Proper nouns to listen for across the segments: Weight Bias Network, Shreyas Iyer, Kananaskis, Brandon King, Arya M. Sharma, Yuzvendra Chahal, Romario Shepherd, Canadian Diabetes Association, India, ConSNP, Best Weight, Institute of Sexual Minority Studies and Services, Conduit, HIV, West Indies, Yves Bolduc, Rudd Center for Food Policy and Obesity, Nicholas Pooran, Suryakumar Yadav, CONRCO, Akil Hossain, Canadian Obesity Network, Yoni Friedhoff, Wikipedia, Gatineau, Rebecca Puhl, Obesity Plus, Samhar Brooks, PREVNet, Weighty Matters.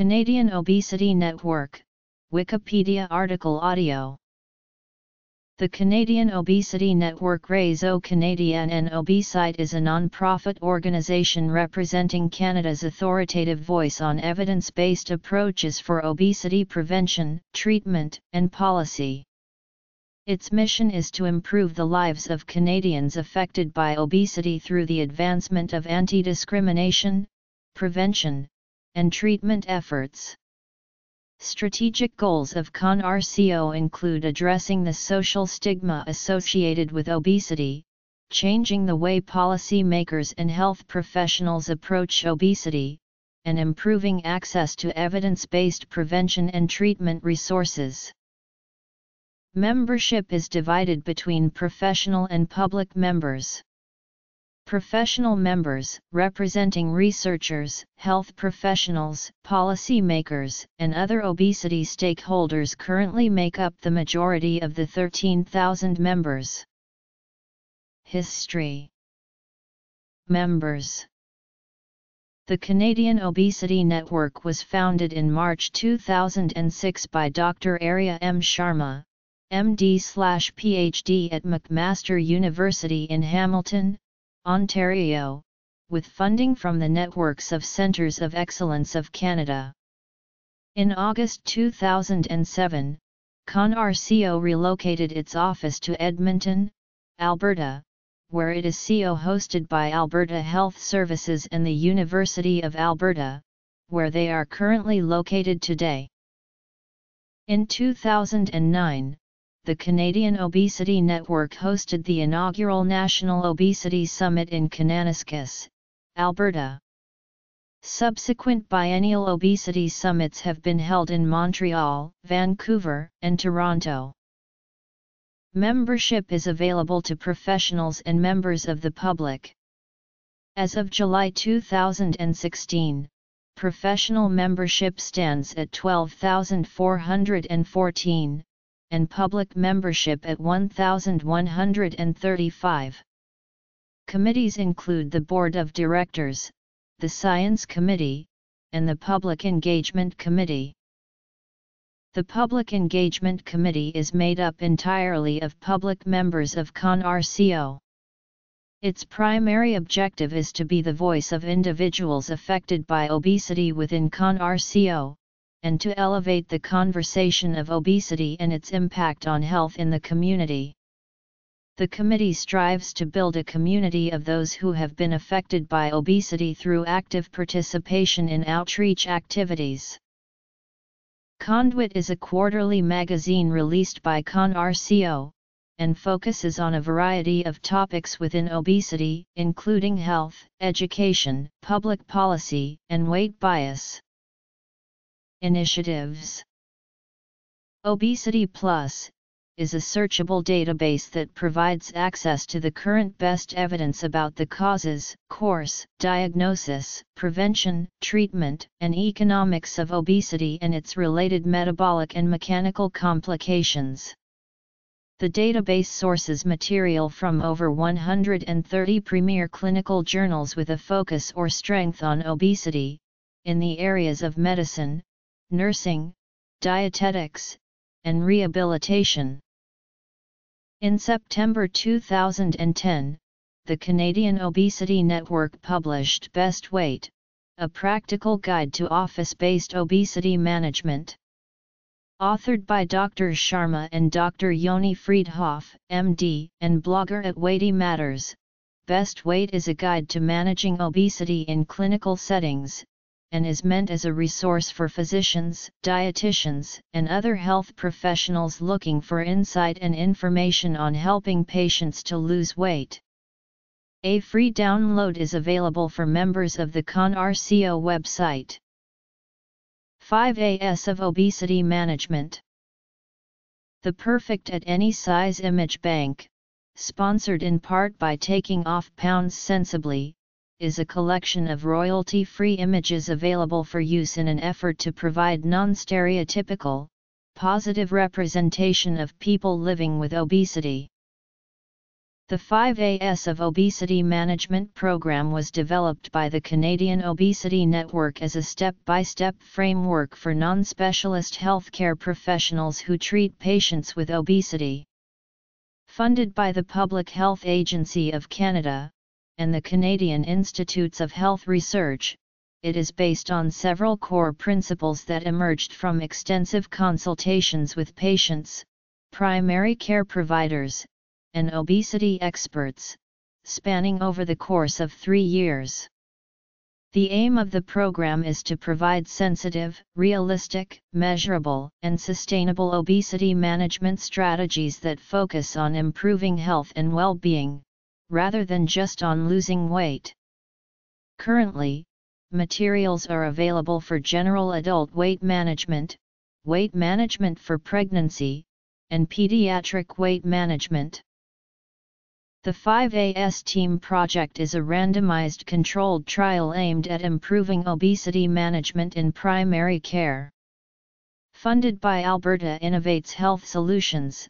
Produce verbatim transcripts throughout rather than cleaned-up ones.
Canadian Obesity Network, Wikipedia article audio. The Canadian Obesity Network Réseau Canadien en Obésité is a non-profit organization representing Canada's authoritative voice on evidence-based approaches for obesity prevention, treatment, and policy. Its mission is to improve the lives of Canadians affected by obesity through the advancement of anti-discrimination, prevention, and treatment efforts. Strategic goals of C O N R C O include addressing the social stigma associated with obesity, changing the way policymakers and health professionals approach obesity, and improving access to evidence-based prevention and treatment resources. Membership is divided between professional and public members. Professional members, representing researchers, health professionals, policymakers, and other obesity stakeholders, currently make up the majority of the thirteen thousand members. History. Members. The Canadian Obesity Network was founded in March two thousand six by Doctor Arya M. Sharma, M D slash P H D at McMaster University in Hamilton, Ontario, with funding from the Networks of Centres of Excellence of Canada. In August two thousand seven, C O N R C O relocated its office to Edmonton, Alberta, where it is C O hosted by Alberta Health Services and the University of Alberta, where they are currently located today. In two thousand nine, the Canadian Obesity Network hosted the inaugural National Obesity Summit in Kananaskis, Alberta. Subsequent biennial obesity summits have been held in Montreal, Vancouver, and Toronto. Membership is available to professionals and members of the public. As of July two thousand sixteen, professional membership stands at twelve thousand four hundred fourteen. And public membership at one thousand one hundred thirty-five. Committees include the Board of Directors, the Science Committee, and the Public Engagement Committee. The Public Engagement Committee is made up entirely of public members of C O N R C O. Its primary objective is to be the voice of individuals affected by obesity within C O N R C O, and to elevate the conversation of obesity and its impact on health in the community. The committee strives to build a community of those who have been affected by obesity through active participation in outreach activities. Conduit is a quarterly magazine released by C O N R C O, and focuses on a variety of topics within obesity, including health, education, public policy, and weight bias. Initiatives. Obesity Plus is a searchable database that provides access to the current best evidence about the causes, course, diagnosis, prevention, treatment, and economics of obesity and its related metabolic and mechanical complications. The database sources material from over one hundred thirty premier clinical journals with a focus or strength on obesity, in the areas of medicine, nursing, dietetics, and rehabilitation. In September two thousand ten, the Canadian Obesity Network published Best Weight, a practical guide to office-based obesity management. Authored by Doctor Sharma and Doctor Yoni Friedhoff, M D, and blogger at Weighty Matters, Best Weight is a guide to managing obesity in clinical settings, and is meant as a resource for physicians, dietitians, and other health professionals looking for insight and information on helping patients to lose weight. A free download is available for members of the C O N R C O website. five A's of Obesity Management. The Perfect at Any Size Image Bank, sponsored in part by Taking Off Pounds Sensibly, is a collection of royalty-free images available for use in an effort to provide non-stereotypical, positive representation of people living with obesity. The five A's of Obesity Management program was developed by the Canadian Obesity Network as a step-by-step framework for non-specialist healthcare professionals who treat patients with obesity. Funded by the Public Health Agency of Canada and the Canadian Institutes of Health Research, it is based on several core principles that emerged from extensive consultations with patients, primary care providers, and obesity experts, spanning over the course of three years. The aim of the program is to provide sensitive, realistic, measurable, and sustainable obesity management strategies that focus on improving health and well-being, rather than just on losing weight. Currently, materials are available for general adult weight management, weight management for pregnancy, and pediatric weight management. The five A's Team Project is a randomized controlled trial aimed at improving obesity management in primary care. Funded by Alberta Innovates Health Solutions,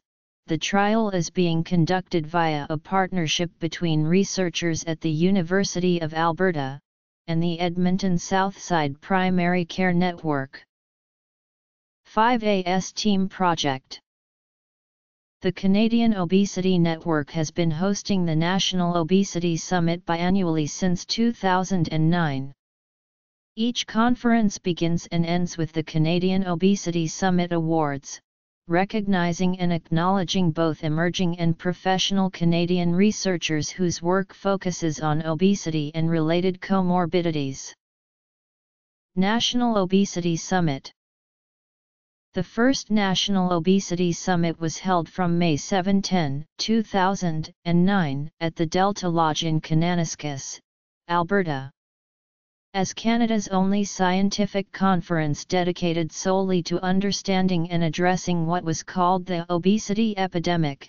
the trial is being conducted via a partnership between researchers at the University of Alberta and the Edmonton Southside Primary Care Network. five A's Team Project. The Canadian Obesity Network has been hosting the National Obesity Summit biannually since two thousand nine. Each conference begins and ends with the Canadian Obesity Summit Awards, recognizing and acknowledging both emerging and professional Canadian researchers whose work focuses on obesity and related comorbidities. National Obesity Summit. The first National Obesity Summit was held from May seventh to ten, two thousand nine, at the Delta Lodge in Kananaskis, Alberta. As Canada's only scientific conference dedicated solely to understanding and addressing what was called the obesity epidemic,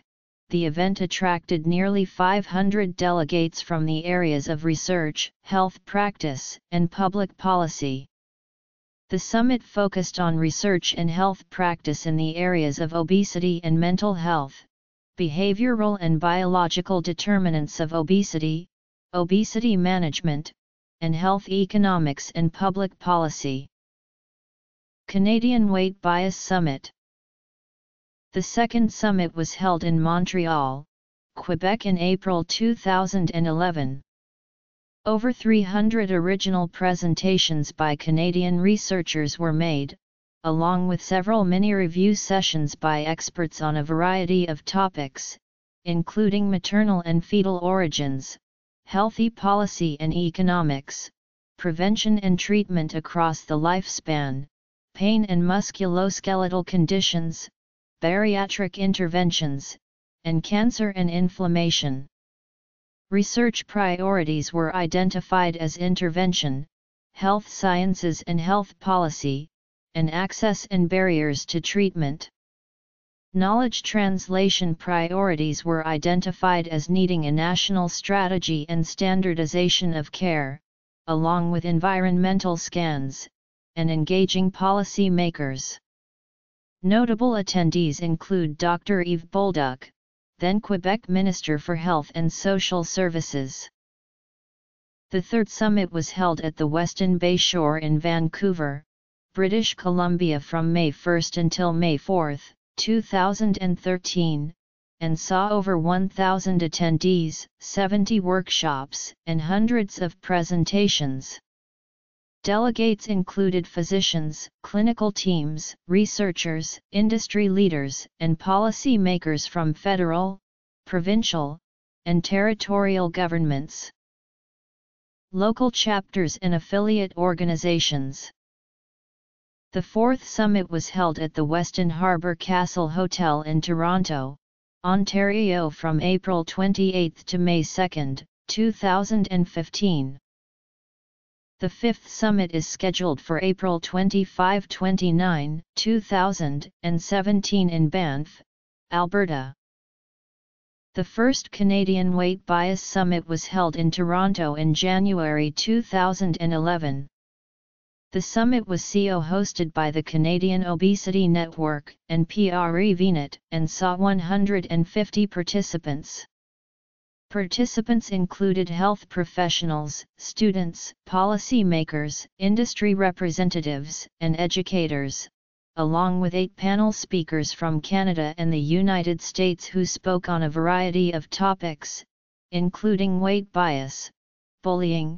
the event attracted nearly five hundred delegates from the areas of research, health practice, and public policy. The summit focused on research and health practice in the areas of obesity and mental health, behavioral and biological determinants of obesity, obesity management, and health economics and public policy. Canadian Weight Bias Summit. The second summit was held in Montreal, Quebec in April two thousand eleven. Over three hundred original presentations by Canadian researchers were made, along with several mini-review sessions by experts on a variety of topics, including maternal and fetal origins, healthy policy and economics, prevention and treatment across the lifespan, pain and musculoskeletal conditions, bariatric interventions, and cancer and inflammation. Research priorities were identified as intervention, health sciences and health policy, and access and barriers to treatment. Knowledge translation priorities were identified as needing a national strategy and standardization of care, along with environmental scans, and engaging policy makers. Notable attendees include Doctor Yves Bolduc, then Quebec Minister for Health and Social Services. The third summit was held at the Weston Bay Shore in Vancouver, British Columbia from May first until May fourth, two thousand thirteen, and saw over one thousand attendees, seventy workshops, and hundreds of presentations. Delegates included physicians, clinical teams, researchers, industry leaders, and policy makers from federal, provincial, and territorial governments. Local chapters and affiliate organizations. The fourth summit was held at the Weston Harbour Castle Hotel in Toronto, Ontario from April twenty-eighth to May second, two thousand fifteen. The fifth summit is scheduled for April twenty-fifth to twenty-ninth, two thousand seventeen in Banff, Alberta. The first Canadian Weight Bias Summit was held in Toronto in January two thousand eleven. The summit was C O hosted by the Canadian Obesity Network and PREVNet and saw one hundred fifty participants. Participants included health professionals, students, policymakers, industry representatives, and educators, along with eight panel speakers from Canada and the United States who spoke on a variety of topics, including weight bias, bullying,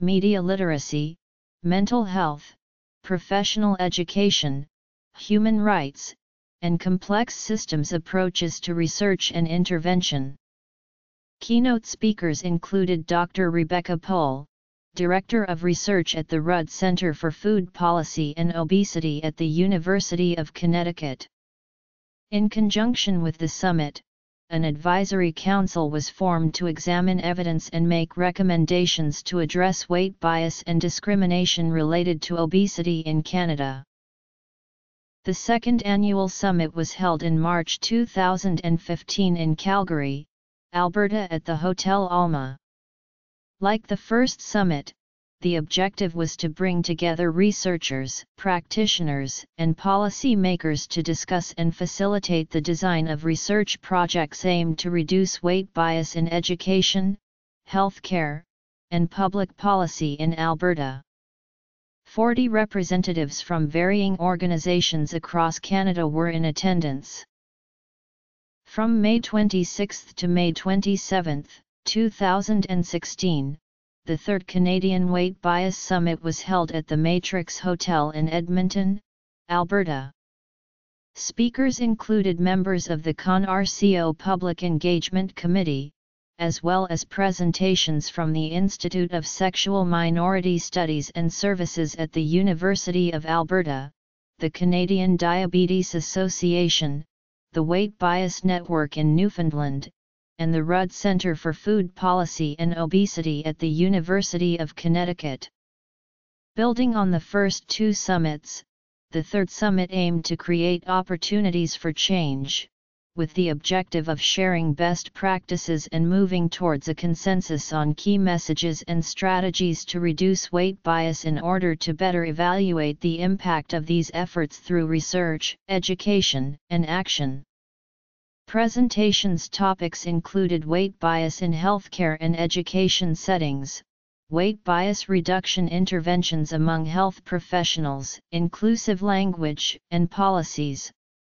media literacy, mental health, professional education, human rights, and complex systems approaches to research and intervention. Keynote speakers included Doctor Rebecca Puhl, Director of Research at the Rudd Center for Food Policy and Obesity at the University of Connecticut. In conjunction with the summit, an advisory council was formed to examine evidence and make recommendations to address weight bias and discrimination related to obesity in Canada. The second annual summit was held in March two thousand fifteen in Calgary, Alberta at the Hotel Alma. Like the first summit, the objective was to bring together researchers, practitioners, and policymakers to discuss and facilitate the design of research projects aimed to reduce weight bias in education, healthcare, and public policy in Alberta. Forty representatives from varying organizations across Canada were in attendance. From May twenty-sixth to May twenty-seventh, two thousand sixteen, the third Canadian Weight Bias Summit was held at the Matrix Hotel in Edmonton, Alberta. Speakers included members of the C O N R C O Public Engagement Committee, as well as presentations from the Institute of Sexual Minority Studies and Services at the University of Alberta, the Canadian Diabetes Association, the Weight Bias Network in Newfoundland, and the Rudd Center for Food Policy and Obesity at the University of Connecticut. Building on the first two summits, the third summit aimed to create opportunities for change, with the objective of sharing best practices and moving towards a consensus on key messages and strategies to reduce weight bias in order to better evaluate the impact of these efforts through research, education, and action. Presentations topics included weight bias in healthcare and education settings, weight bias reduction interventions among health professionals, inclusive language and policies,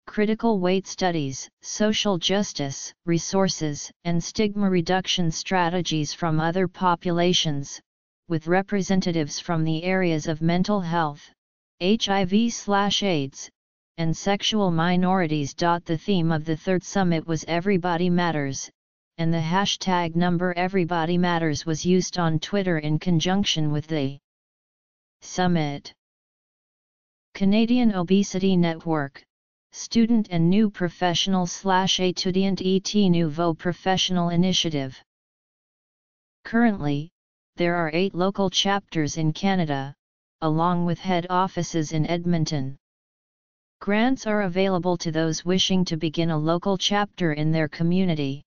critical weight studies, social justice, resources, and stigma reduction strategies from other populations, with representatives from the areas of mental health, H I V slash AIDS, and sexual minorities. The theme of the third summit was Everybody Matters, and the hashtag number Everybody Matters was used on Twitter in conjunction with the summit. Canadian Obesity Network, Student and New Professional slash Étudiant et Nouveau Professional Initiative. Currently, there are eight local chapters in Canada, along with head offices in Edmonton. Grants are available to those wishing to begin a local chapter in their community.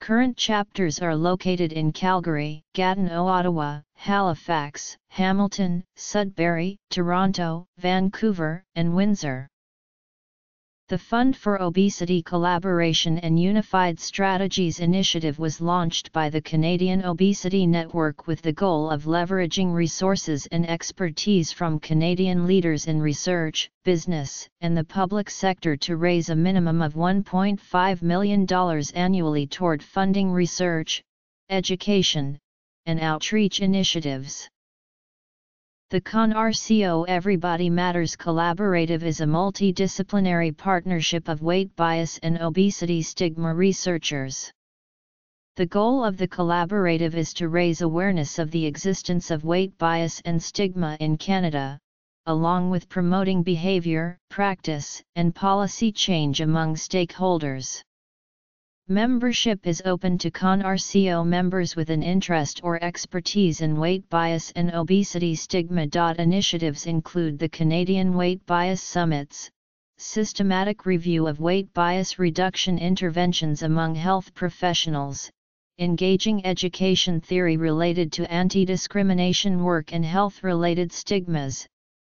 Current chapters are located in Calgary, Gatineau, Ottawa, Halifax, Hamilton, Sudbury, Toronto, Vancouver, and Windsor. The Fund for Obesity Collaboration and Unified Strategies initiative was launched by the Canadian Obesity Network with the goal of leveraging resources and expertise from Canadian leaders in research, business, and the public sector to raise a minimum of one point five million dollars annually toward funding research, education, and outreach initiatives. The C O N R C O Everybody Matters Collaborative is a multidisciplinary partnership of weight bias and obesity stigma researchers. The goal of the collaborative is to raise awareness of the existence of weight bias and stigma in Canada, along with promoting behavior, practice, and policy change among stakeholders. Membership is open to C O N R C O members with an interest or expertise in weight bias and obesity stigma. Initiatives include the Canadian Weight Bias Summits, systematic review of weight bias reduction interventions among health professionals, engaging education theory related to anti-discrimination work and health-related stigmas,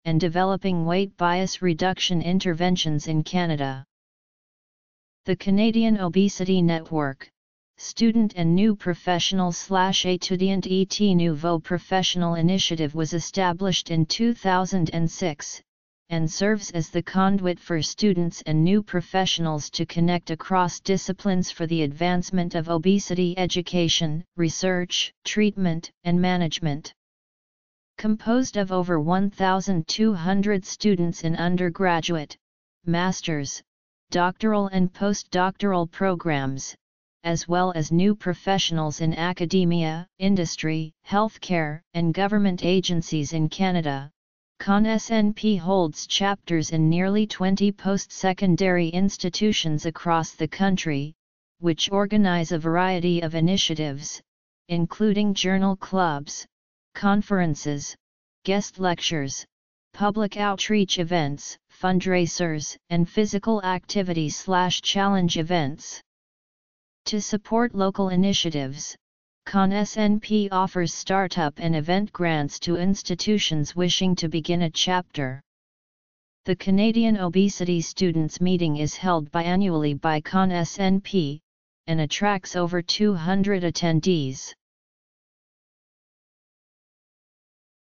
and developing weight bias reduction interventions in Canada. The Canadian Obesity Network, Student and New Professional slash Etudiant et Nouveau Professional Initiative was established in two thousand six, and serves as the conduit for students and new professionals to connect across disciplines for the advancement of obesity education, research, treatment, and management. Composed of over one thousand two hundred students in undergraduate, master's, doctoral and postdoctoral programs, as well as new professionals in academia, industry, healthcare, and government agencies in Canada, ConSNP holds chapters in nearly twenty post-secondary institutions across the country, which organize a variety of initiatives, including journal clubs, conferences, guest lectures, public outreach events, fundraisers, and physical activity/challenge events. To support local initiatives, ConSNP offers startup and event grants to institutions wishing to begin a chapter. The Canadian Obesity Students Meeting is held biannually by ConSNP, and attracts over two hundred attendees.